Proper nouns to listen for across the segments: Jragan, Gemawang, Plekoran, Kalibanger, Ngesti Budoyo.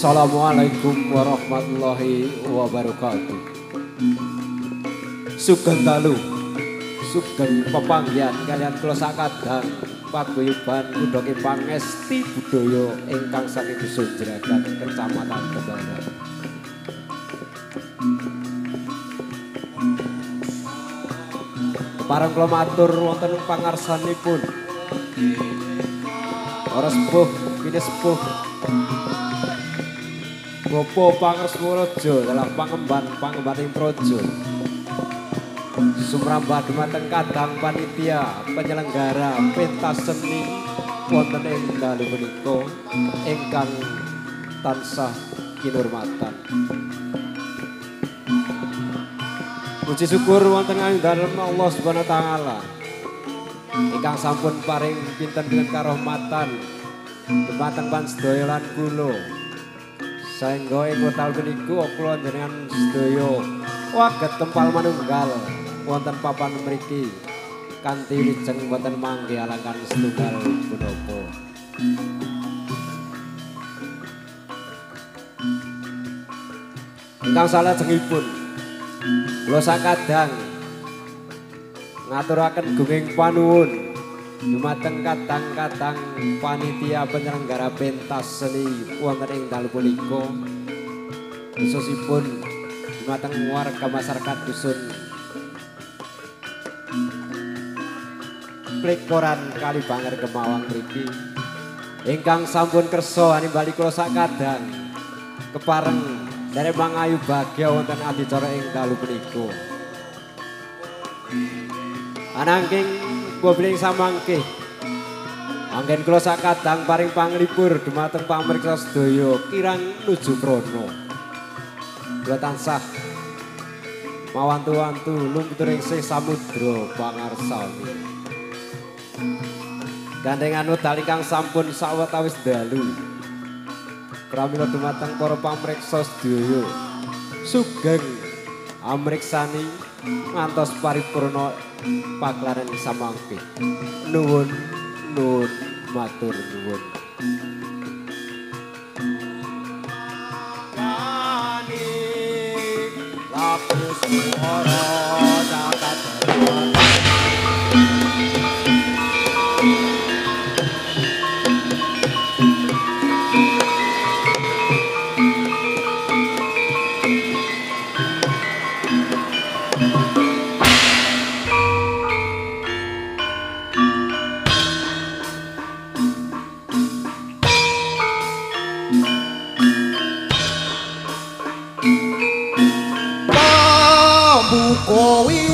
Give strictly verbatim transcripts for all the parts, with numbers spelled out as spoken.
Assalamualaikum warahmatullahi wabarakatuh. Sugeng dalu, sugeng pepanggihan kalian klosa kadang paguyuban kudhoke Ngesti Budoyo ingkang saking Dusun Jragan Kecamatan Gemawang. Pareng kula matur wonten pangarsanipun. Para sepuh, kini sepuh Bapak Pangersworejo dalam pangemban pangembaning projo sumrambah dumateng kadang panitia penyelenggara pentas seni wonten ing dalu menika ingkang tansah kinurmatan. Puji syukur wonten ing dalem Allah Subhanahu wa taala ingkang sampun paring pinten-pinten karahmatan dumateng pansedaya lan kula. Saenggo ing wekdal meniku kula njenengan sedaya waget tempal manunggal wonten papan mriki kanthi wijeng boten manggih alangkan setunggal punapa. Ingkang salajengipun kula sakadang ngaturaken gunging panuwun dumateng kadang-kadang panitia penyelenggara pentas seni wonten ing dalu punika khususipun dumateng warga masyarakat dusun Plekoran Kalibanger Gemawang mriki ingkang sampun kersa nimbali kula sakadang kepareng dari mangayu bagya wonten adicara ing dalu punika. Anangking Bobling samangke anggen kula sakadang paring panglipur dumateng pamirsa sedaya kirang nuju prana. Kula tansah mawantu-wantu lungguhing sih samudra pangarsani. Gandengan wekdal ingkang sampun sawetawis dalu. Pramila dumateng para pamirsa sedaya sugeng amriksani ngantos paripurna paklaran samangke. Nuwun nuwun matur nuwun. Kani lapus ora dapat terima. Boyo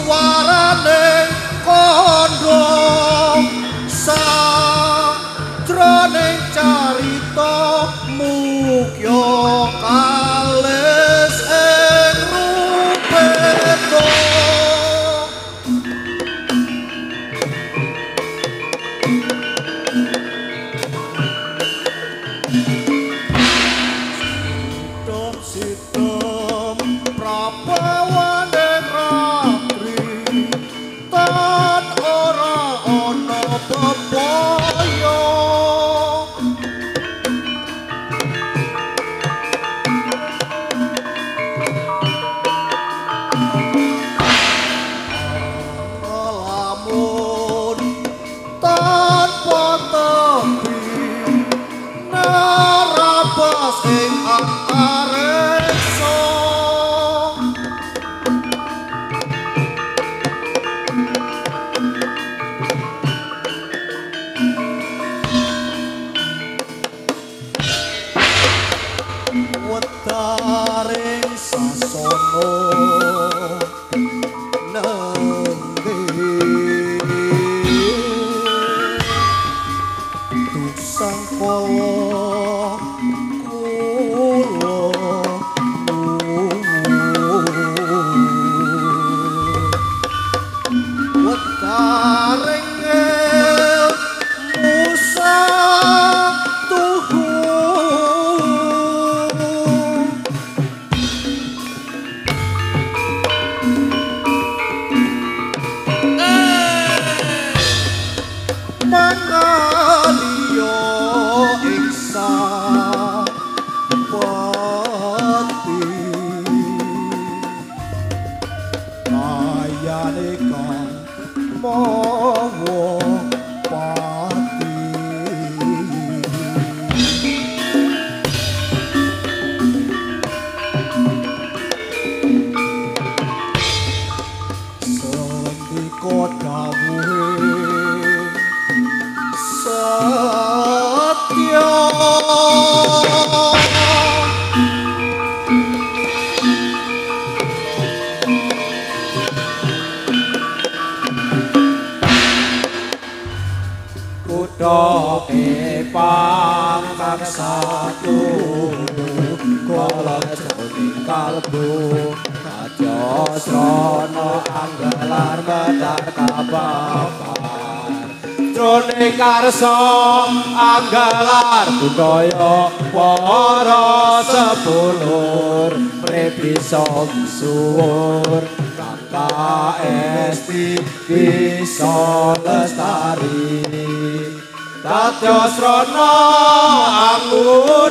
Budoyo para sepulur prebisom suwur Kakak Ngesti bisa lestari Tatyo srono aku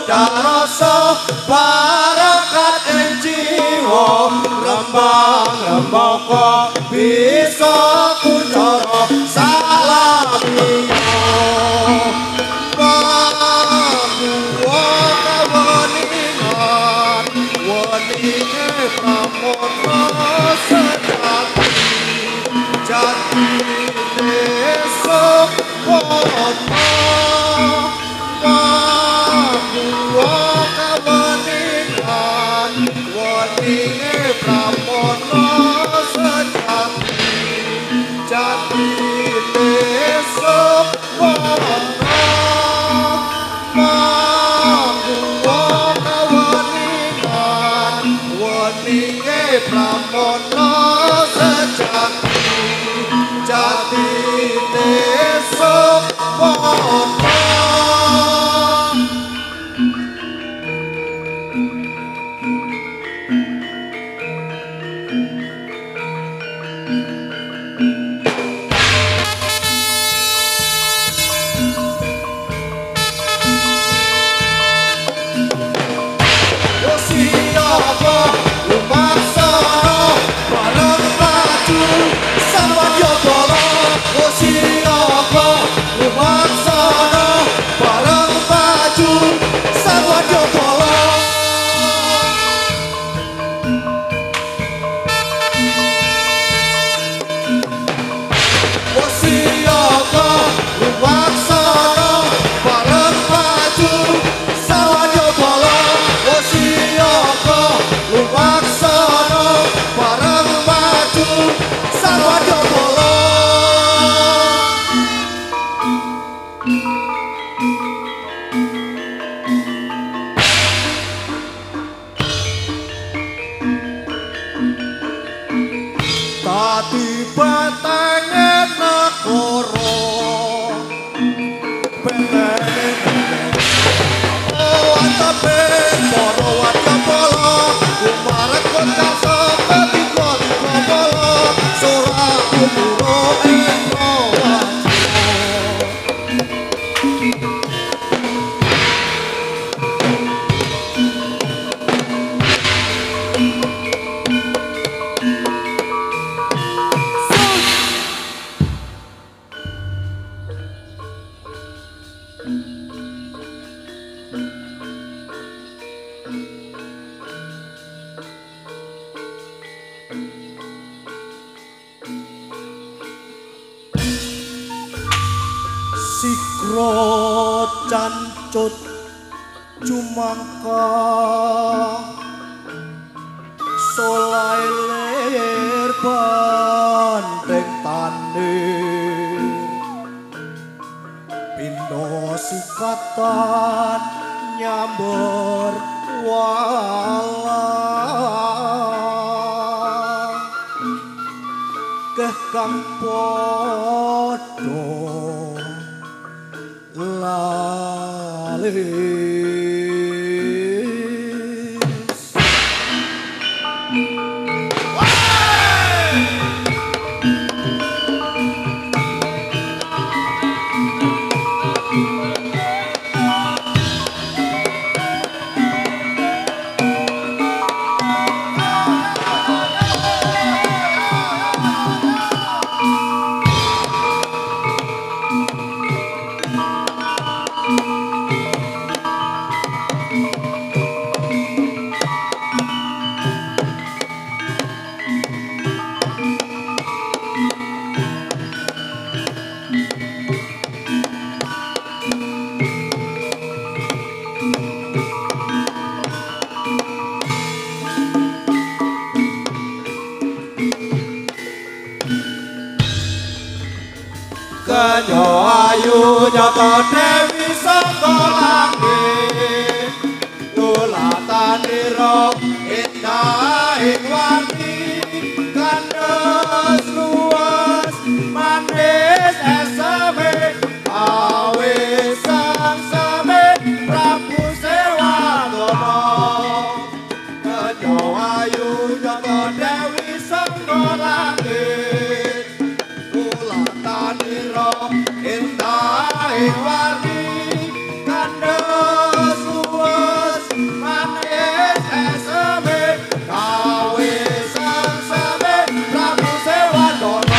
daroso barakat ing jiwa rembang remboko bisa kunjoro salami Sikro cancut cumangka solai ler banteng tanir pindho sikatan nyamber walang keh kang podo lalis. Kenyo ayu nyoto Dewi Soko lagi tulatan niro indah ingwani kandes luas manis esame awe sangsame rabu sewa dono kenyo ayu nyoto Dewi Soko lagi indah warni kandes luas manis esame kawe sangsame rabu sewa dono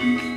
Thank you.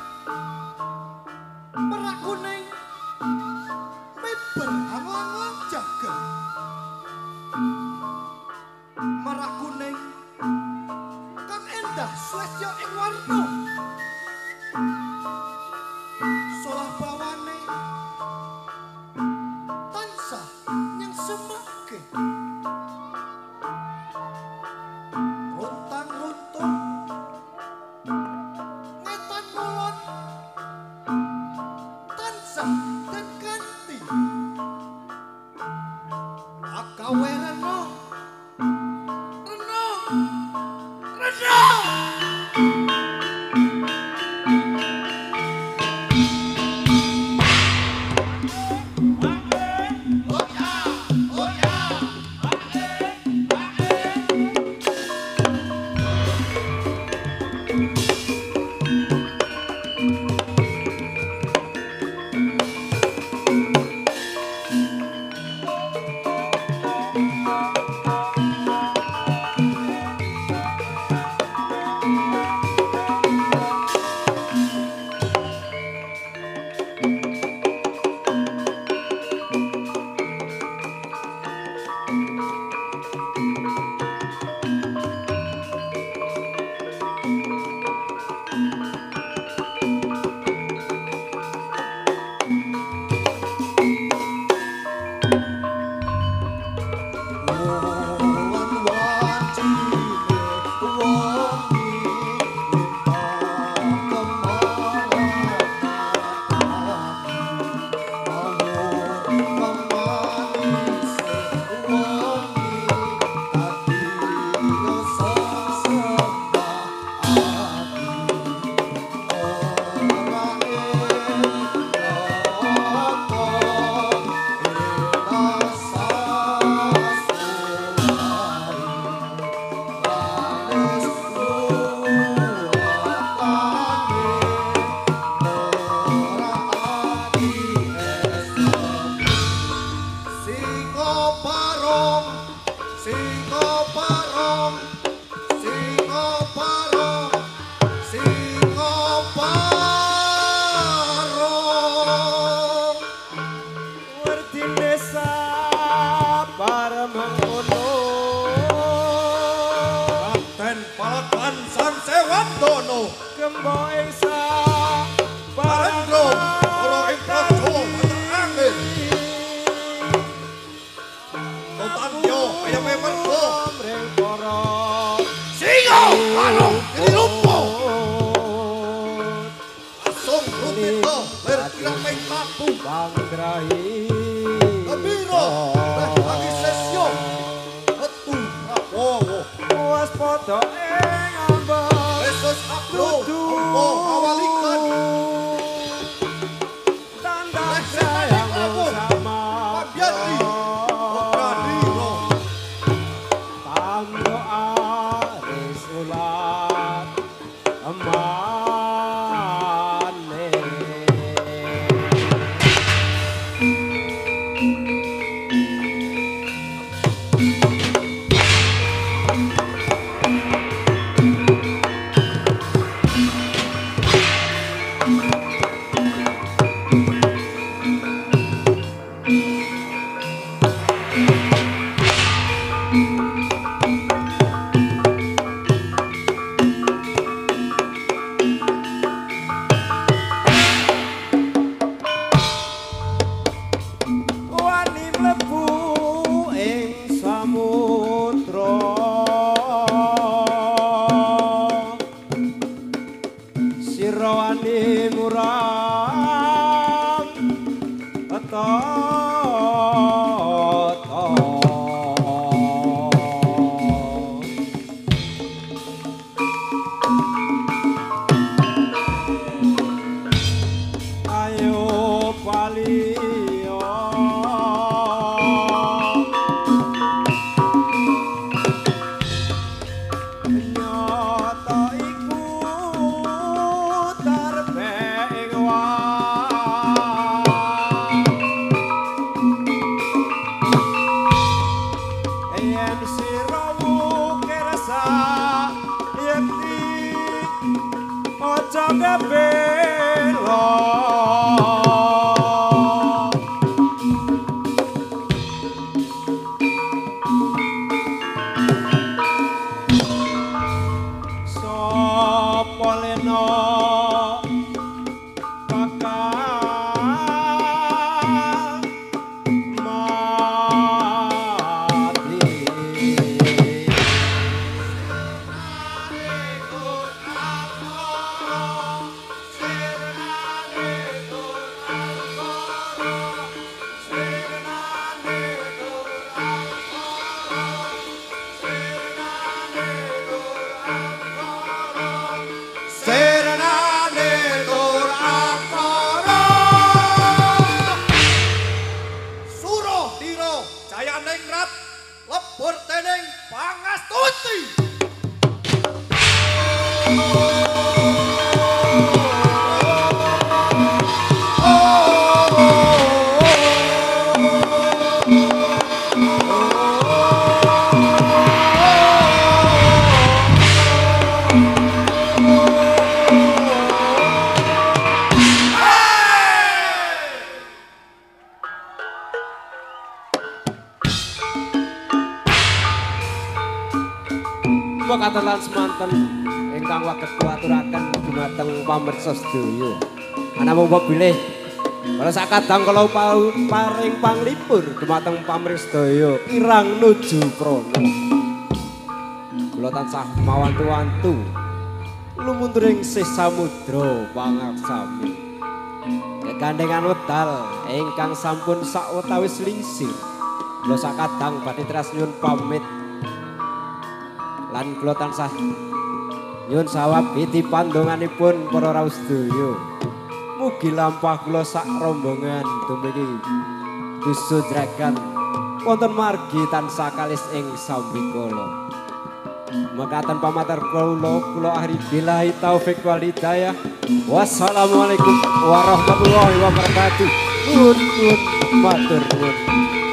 Bilih kala sakadang kala paring panglipur dumateng pamristaya kirang nuju prana kula tansah mawantu-wantu lumunturing sih samudra pangaksami kekandengan wedal ingkang sampun sakwetawis lingsir kula sakadang badhe tras nyuwun pamit lan kula tansah nyuwun sawabiti pandonganipun para raos sedaya. Mugi lampah kula sak rombongan tumiki Budoyo Jragan wonten margi tansah kalis ing sambikala. Mekaten pamatur kula kula ahli billahi taufik wal hidayah. Wassalamualaikum warahmatullahi wabarakatuh. Nuwun matur nuwun.